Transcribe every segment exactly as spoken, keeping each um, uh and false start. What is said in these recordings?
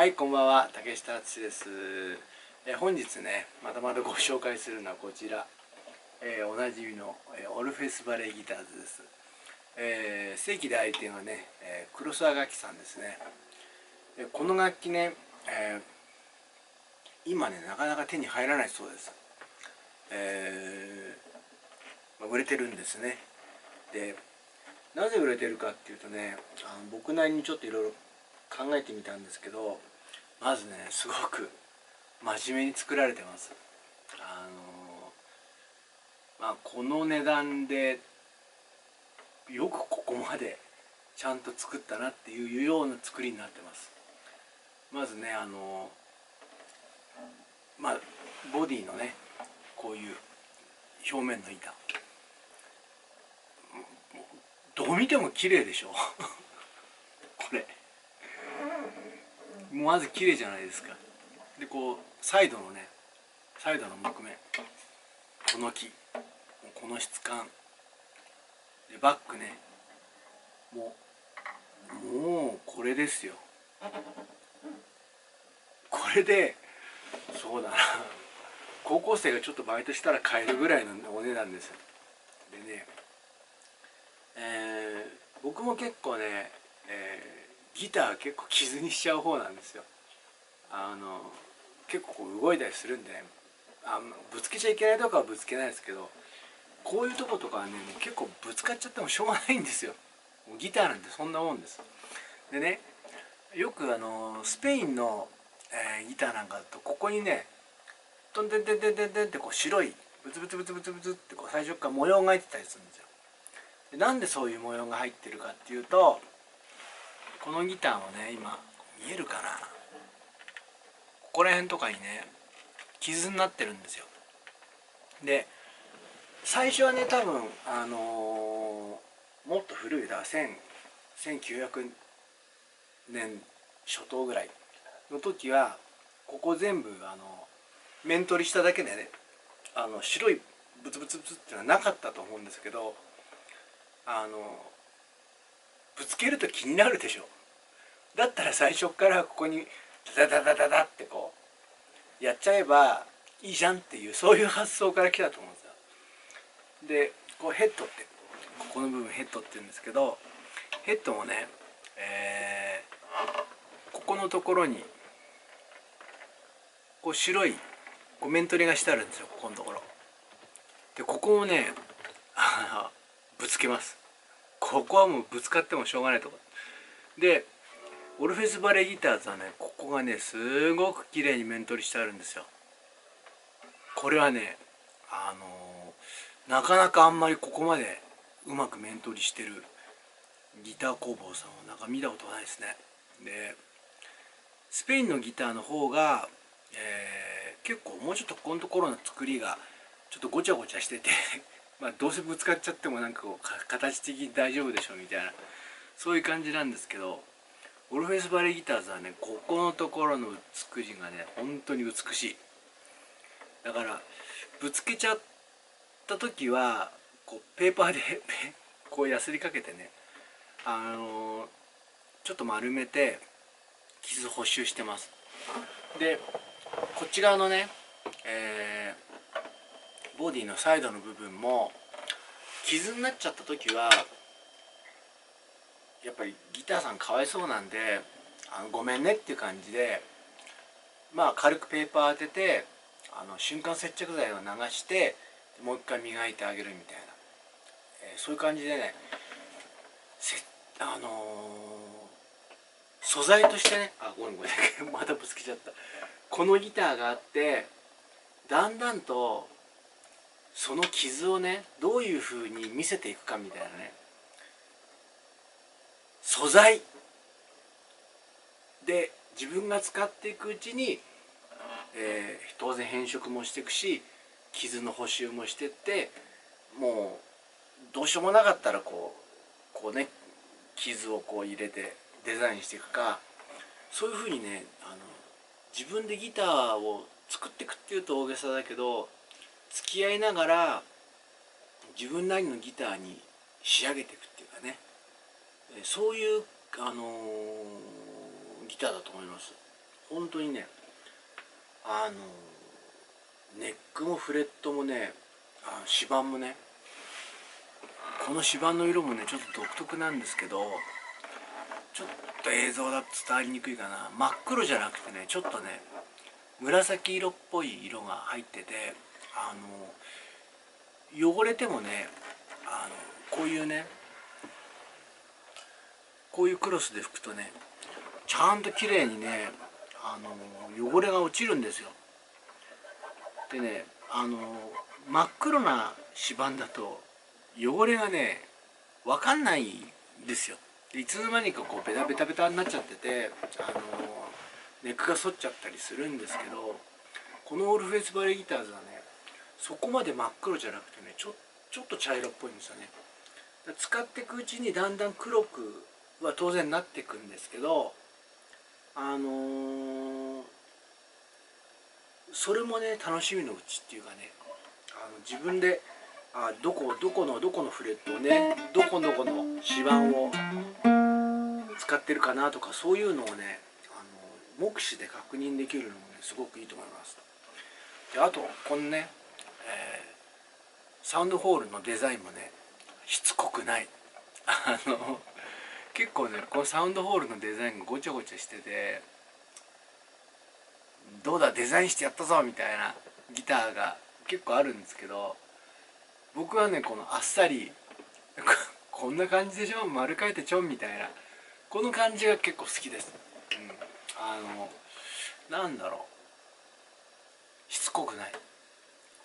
はい、こんばんは、竹下敦です。え本日ね、またまたご紹介するのはこちら、えー、おなじみの、えー、オルフェスバレーギターズです。えー、正規で愛店はね、えー、黒沢楽器さんですね。でこの楽器ね、えー、今ね、なかなか手に入らないそうです。えーまあ、売れてるんですね。で、なぜ売れてるかっていうとね、あの僕なりにちょっといろいろ考えてみたんですけど、まずねすごく真面目に作られてます。あのまあこの値段でよくここまでちゃんと作ったなっていうような作りになってます。まずねあのまあボディのねこういう表面の板、どう見ても綺麗でしょこれまず綺麗じゃないですか。でこうサイドのねサイドの木目、この木、この質感で、バックねもうもうこれですよ。これでそうだな高校生がちょっとバイトしたら買えるぐらいのお値段です。でね、えー、僕も結構ね、えーギター結構傷にしちゃう方なんですよ。あの結構こう動いたりするんでね、あぶつけちゃいけないとこはぶつけないですけど、こういうとことかはね結構ぶつかっちゃってもしょうがないんですよ。ギターなんてそんなもんです。でね、よくあのスペインの、えー、ギターなんかだとここにねトンテンテンテンテンテンってこう白いブツブツブツブツブツってこう最初から模様が入ってたりするんですよ。でなんでそういう模様が入ってるかっていうと、このギターはね今見えるかな、ここら辺とかにね傷になってるんですよ。で最初はね多分あのー、もっと古いだせんきゅうひゃくねん初頭ぐらいの時はここ全部あの面取りしただけでねあの白いブツブツブツっていうのはなかったと思うんですけど、あのーぶつけると気になるでしょ。だったら最初からここにダダダダダってこうやっちゃえばいいじゃんっていう、そういう発想から来たと思うんですよ。でこうヘッドってここの部分ヘッドって言うんですけど、ヘッドもね、えー、ここのところにこう白いこう面取りがしてあるんですよ、ここのところ。でここをねぶつけます。ここはもうぶつかってもしょうがないとこで、オルフェスバレーギターズはねここがねすごく綺麗に面取りしてあるんですよ。これはねあのー、なかなかあんまりここまでうまく面取りしてるギター工房さんはなんか見たことないですね。でスペインのギターの方が、えー、結構もうちょっとこのところの作りがちょっとごちゃごちゃしててまあどうせぶつかっちゃってもなんかこう形的に大丈夫でしょみたいな、そういう感じなんですけど、オルフェスバレーギターズはねここのところの作りがね本当に美しい。だからぶつけちゃった時はこうペーパーでこうやすりかけてねあのー、ちょっと丸めて傷補修してます。でこっち側のね、えーボディのサイドの部分も傷になっちゃった時はやっぱりギターさんかわいそうなんであのごめんねっていう感じで、まあ軽くペーパー当ててあの瞬間接着剤を流してもう一回磨いてあげるみたいな、えー、そういう感じでねせあのー、素材としてねあごめんごめんまたぶつけちゃった。このギターがあってだんだんとその傷をねどういう風に見せていくかみたいなね、素材で自分が使っていくうちに、えー、当然変色もしていくし傷の補修もしてって、もうどうしようもなかったらこうこうね傷をこう入れてデザインしていくか、そういう風にねあの自分でギターを作っていくっていうと大げさだけど付き合いながら自分なりのギターに仕上げていくっていうかね、そういう、あのー、ギターだと思います。本当にね、あのネックもフレットもね、あ指板もね、この指板の色もねちょっと独特なんですけど、ちょっと映像だと伝わりにくいかな。真っ黒じゃなくてね、ちょっとね紫色っぽい色が入ってて、あの汚れてもね、あのこういうねこういうクロスで拭くとね、ちゃんと綺麗にね、あの汚れが落ちるんですよ。でね、あの真っ黒な指板だと汚れがね分かんないんですよ。でいつの間にかこうベタベタベタになっちゃってて、あのネックが反っちゃったりするんですけど、このオールフェイスバレーギターズはねそこまで真っ黒じゃなくてね、ちょ、ちょっと茶色っぽいんですよね。使っていくうちにだんだん黒くは当然なっていくんですけど、あのー、それもね楽しみのうちっていうかね、あの自分であどこどこのどこのフレットをね、どこどこの指板を使ってるかなとか、そういうのをねあの目視で確認できるのもねすごくいいと思います。であとこのね、えー、サウンドホールのデザインもねしつこくないあの結構ね、このサウンドホールのデザインがごちゃごちゃしてて、どうだデザインしてやったぞみたいなギターが結構あるんですけど、僕はねこのあっさりこんな感じでしょ、丸描いてちょんみたいなこの感じが結構好きです、うん、あのなんだろう、しつこくない、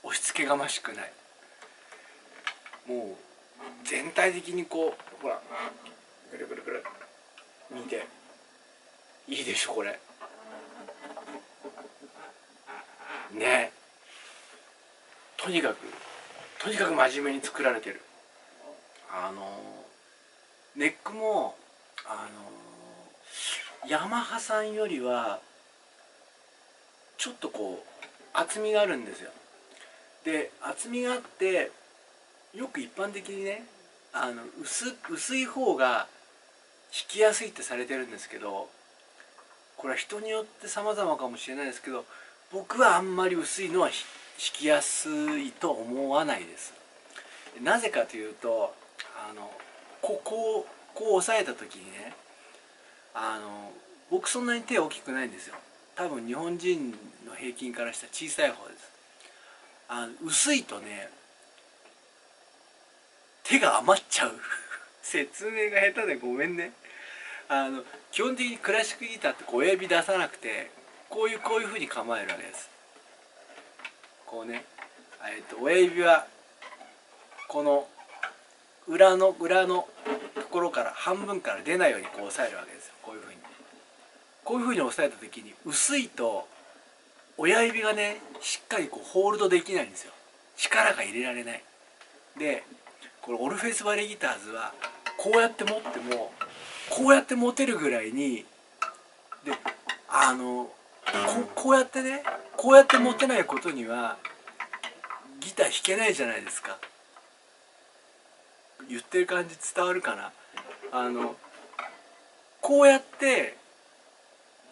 押し付けがましくない、もう全体的にこうほらぐるぐるぐる見ていいでしょこれね。とにかくとにかく真面目に作られてる。あのネックもあのヤマハさんよりはちょっとこう厚みがあるんですよ。で厚みがあって、よく一般的にねあの 薄, 薄い方が弾きやすいってされてるんですけど、これは人によって様々かもしれないですけど、僕はあんまり薄いのは弾きやすいと思わないです。なぜかというと、あのここをこう押さえた時にね、あの僕そんなに手大きくないんですよ。多分日本人の平均からしたら小さい方です。あの薄いとね手が余っちゃう説明が下手でごめんね。あの基本的にクラシックギターって親指出さなくて、こういうこういう風に構えるわけです。こうね、えっと親指はこの裏の裏のところから半分から出ないようにこう押さえるわけですよ。こういう風にこういう風に押さえた時に、薄いと親指がねしっかりこうホールドできないんですよ。力が入れられない。でこれオルフェイスバレーギターズはこうやって持ってもこうやって持てるぐらいに、であの こ, こうやってねこうやって持てないことにはギター弾けないじゃないですか。言ってる感じ伝わるかな。あのこうやって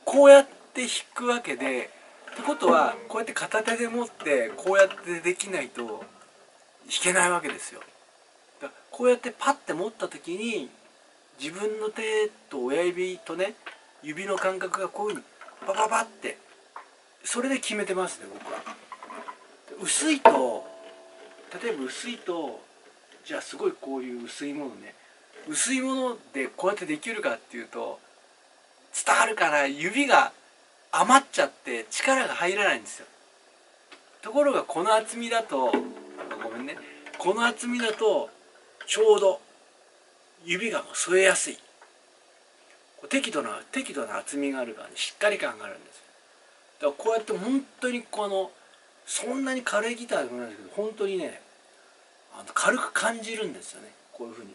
こうやって弾くわけで、ってことはこうやって片手で持ってこうやってできないと弾けないわけですよ。こうやってパッて持った時に、自分の手と親指とね指の感覚がこういうふうにパパパって、それで決めてますね僕は。薄いと、例えば薄いとじゃあすごいこういう薄いものね、薄いものでこうやってできるかっていうと伝わるから、指が余っちゃって力が入らないんですよ。ところがこの厚みだと、ごめんね、この厚みだとちょうど指が添えやすい、適度な適度な厚みがあるから、ね、しっかり感があるんですよ。だからこうやって本当にこのそんなに軽いギターでもないんですけど、本当にねあの軽く感じるんですよね。こういうふうに、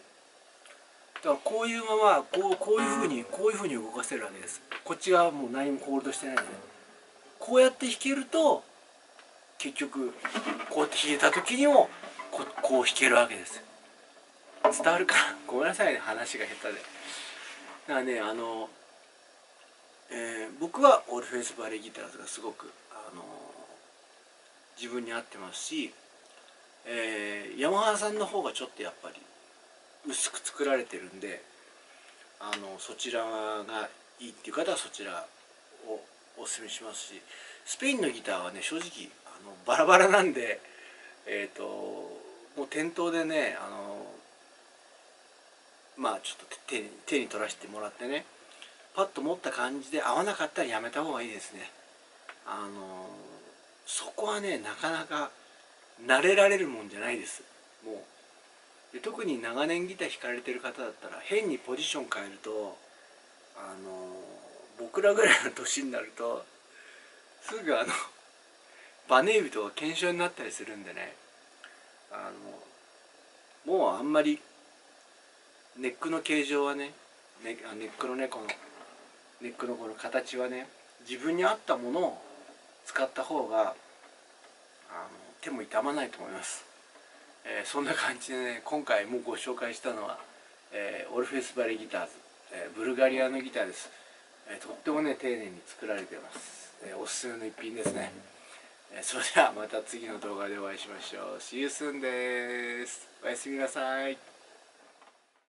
だからこういうままこうこういうふうにこういうふうに動かせるわけです。こっち側もう何もホールドしてないんで、ね、こうやって弾けると結局こうやって弾いた時にもこう、こう弾けるわけです。伝わるかな、ごめんなさいね話が下手で。だからね、あのえー、僕はオルフェウス・バレエ・ギターズがすごく、あのー、自分に合ってますし、えー、ヤマハさんの方がちょっとやっぱり薄く作られてるんで、あのそちらがいいっていう方はそちらをおすすめしますし、スペインのギターはね、正直あのバラバラなんで、えーともう店頭でね、あのまあちょっと 手, 手に取らせてもらってね、パッと持った感じで合わなかったらやめた方がいいですね。あのそこはね、なかなか慣れられるもんじゃないです。もうで、特に長年ギター弾かれてる方だったら、変にポジション変えると、あの僕らぐらいの年になるとすぐあのバネ指とか腱鞘になったりするんでね、あのもうあんまりネックの形状はね、ネックのね、このネックのこの形はね、自分に合ったものを使った方があの手も痛まないと思います。えー、そんな感じでね、今回もご紹介したのは、えー、オルフェウス・バレエ・ギターズ、えー、ブルガリアのギターです。えー、とってもね、丁寧に作られてます。えー、おすすめの一品ですね。えー、それではまた次の動画でお会いしましょう。See you soon です。おやすみなさい。